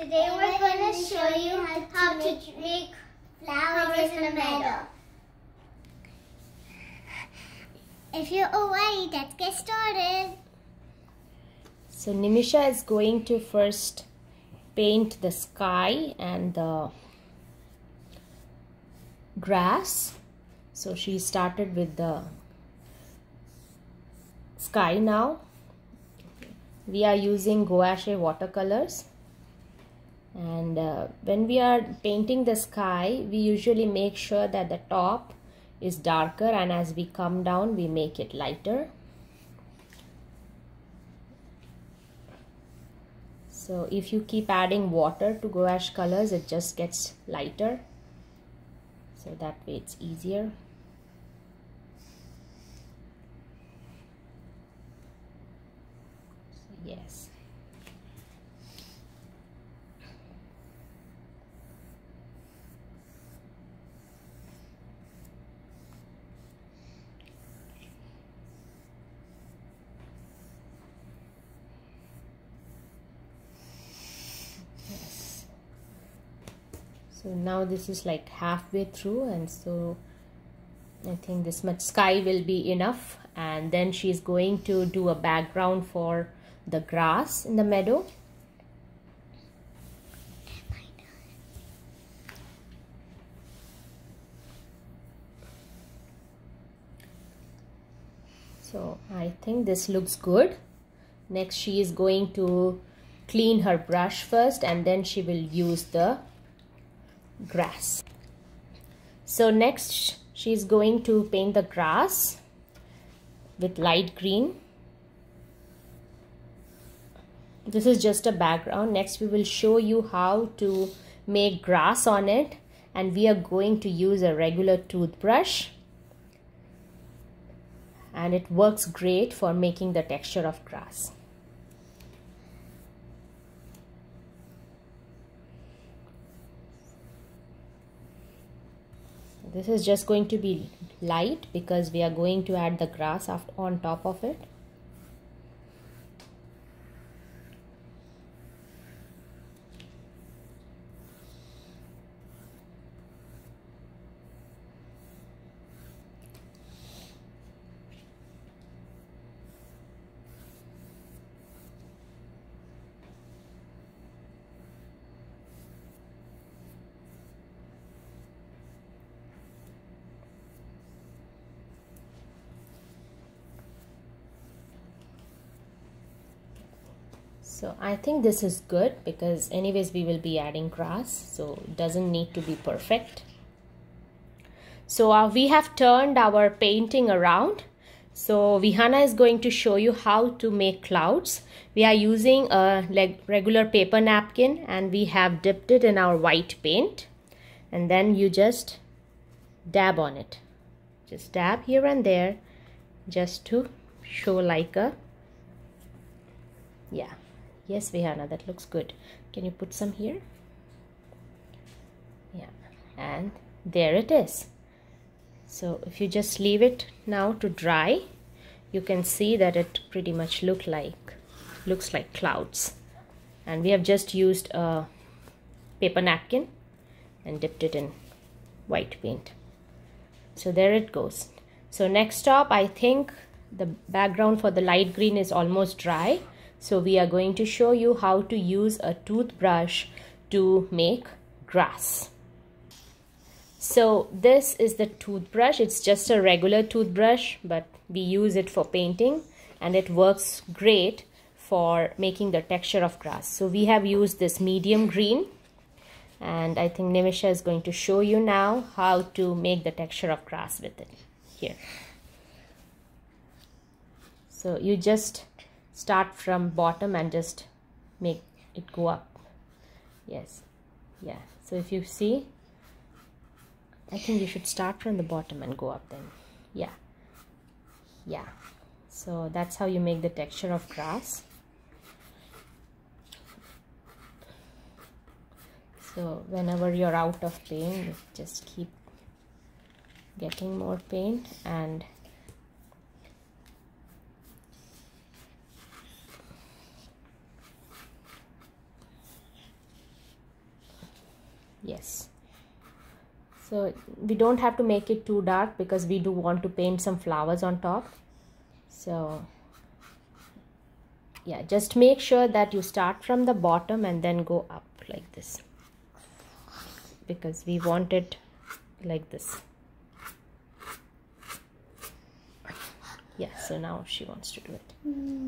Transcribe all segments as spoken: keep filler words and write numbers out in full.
Today we're going to show you how to make flowers in a meadow. If you're already, let's get started. So Nimisha is going to first paint the sky and the grass. So she started with the sky now. We are using gouache watercolors. And uh, when we are painting the sky, we usually make sure that the top is darker, and as we come down, we make it lighter. So if you keep adding water to gouache colors, it just gets lighter. So that way it's easier. So yes. So now this is like halfway through, and so I think this much sky will be enough. And then she's going to do a background for the grass in the meadow. So I think this looks good. Next she is going to clean her brush first, and then she will use the grass. So next she's going to paint the grass with light green. This is just a background. Next we will show you how to make grass on it, and we are going to use a regular toothbrush, and it works great for making the texture of grass. This is just going to be light because we are going to add the grass on top of it. So I think this is good because anyways we will be adding grass, so it doesn't need to be perfect. So uh, we have turned our painting around. So Vihana is going to show you how to make clouds. We are using a like regular paper napkin, and we have dipped it in our white paint, and then you just dab on it. Just dab here and there just to show like a, yeah. Yes, Vihana, that looks good. Can you put some here? Yeah, and there it is. So if you just leave it now to dry, you can see that it pretty much look like looks like clouds. And we have just used a paper napkin and dipped it in white paint. So there it goes. So next up, I think the background for the light green is almost dry. So we are going to show you how to use a toothbrush to make grass. So this is the toothbrush. It's just a regular toothbrush, but we use it for painting, and it works great for making the texture of grass. So we have used this medium green, and I think Nimisha is going to show you now how to make the texture of grass with it here. So you just start from bottom and just make it go up. Yes, yeah. So if you see, I think you should start from the bottom and go up then. Yeah, yeah. So that's how you make the texture of grass. So whenever you're out of paint, you just keep getting more paint, and So we don't have to make it too dark because we do want to paint some flowers on top. So yeah, just make sure that you start from the bottom and then go up like this, because we want it like this. Yeah, so now she wants to do it. Yeah.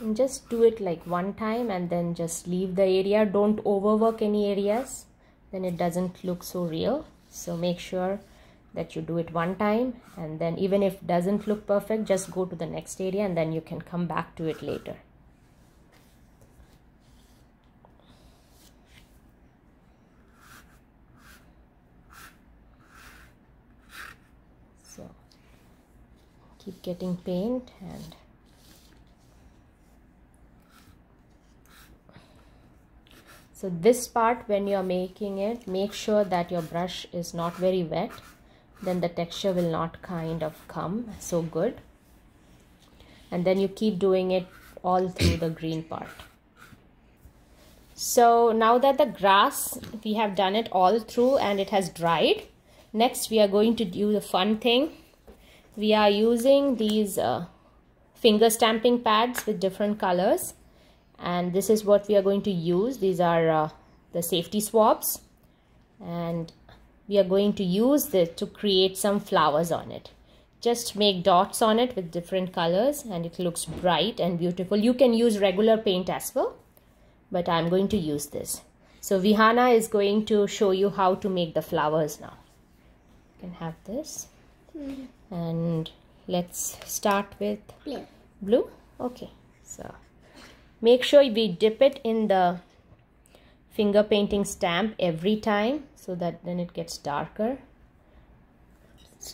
And just do it like one time and then just leave the area. Don't overwork any areas, then it doesn't look so real. So make sure that you do it one time, and then even if it doesn't look perfect, just go to the next area and then you can come back to it later. So keep getting paint and so this part, when you are making it, make sure that your brush is not very wet, then the texture will not kind of come so good. And then you keep doing it all through the green part. So now that the grass, we have done it all through and it has dried, next we are going to do the fun thing. We are using these uh, finger stamping pads with different colors. And this is what we are going to use. These are uh, the safety swabs, and we are going to use this to create some flowers on it. Just make dots on it with different colors and it looks bright and beautiful. You can use regular paint as well, but I'm going to use this. So Vihana is going to show you how to make the flowers now. You can have this. Mm. And let's start with blue. Blue? Okay. So make sure we dip it in the finger painting stamp every time, so that then it gets darker. If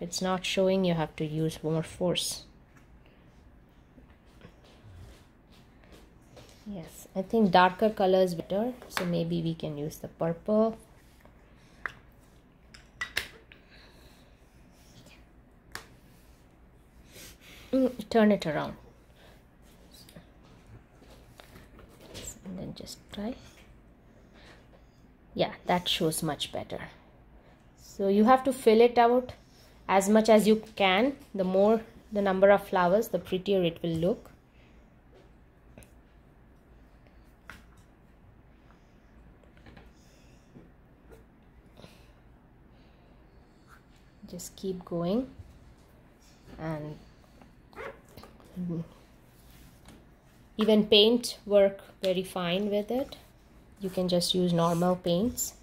it's not showing, you have to use more force. Yes, I think darker color is better, so maybe we can use the purple. Mm, turn it around. And then just try. Yeah, that shows much better. So you have to fill it out as much as you can. The more the number of flowers, the prettier it will look. Just keep going and mm-hmm. Even paint work very fine with it. You can just use normal paints.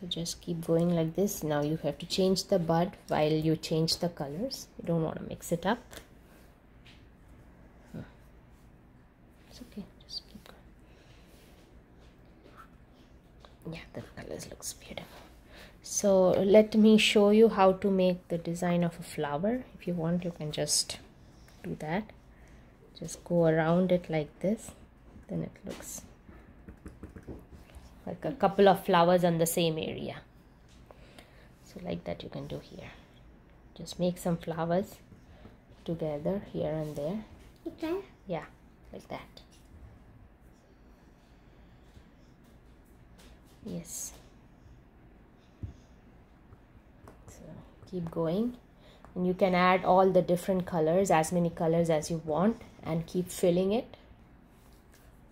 So just keep going like this. Now you have to change the bud while you change the colors. You don't want to mix it up. It's okay, just keep going. Yeah, the colors looks beautiful. So let me show you how to make the design of a flower. If you want, you can just do that. Just go around it like this. Then it looks like a couple of flowers on the same area. So like that you can do here. Just make some flowers together here and there. Okay. Yeah, like that. Yes. Keep going, and you can add all the different colors, as many colors as you want, and keep filling it.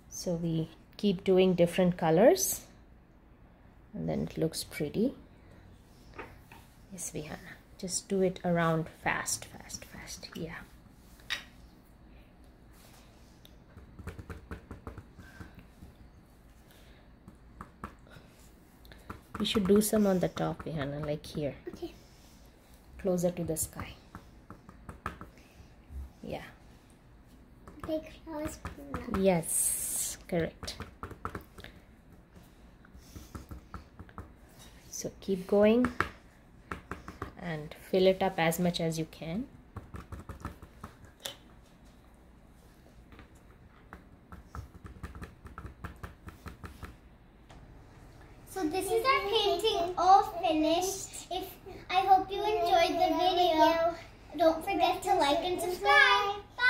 So we keep doing different colors and then it looks pretty. Yes, Vihana, just do it around fast, fast, fast. Yeah. We should do some on the top, Vihana, like here. Okay. Closer to the sky. Yeah. Big flowers. Yes, correct. So keep going and fill it up as much as you can. So this is our painting all finished. If I hope you enjoyed the video. Don't forget to like and subscribe.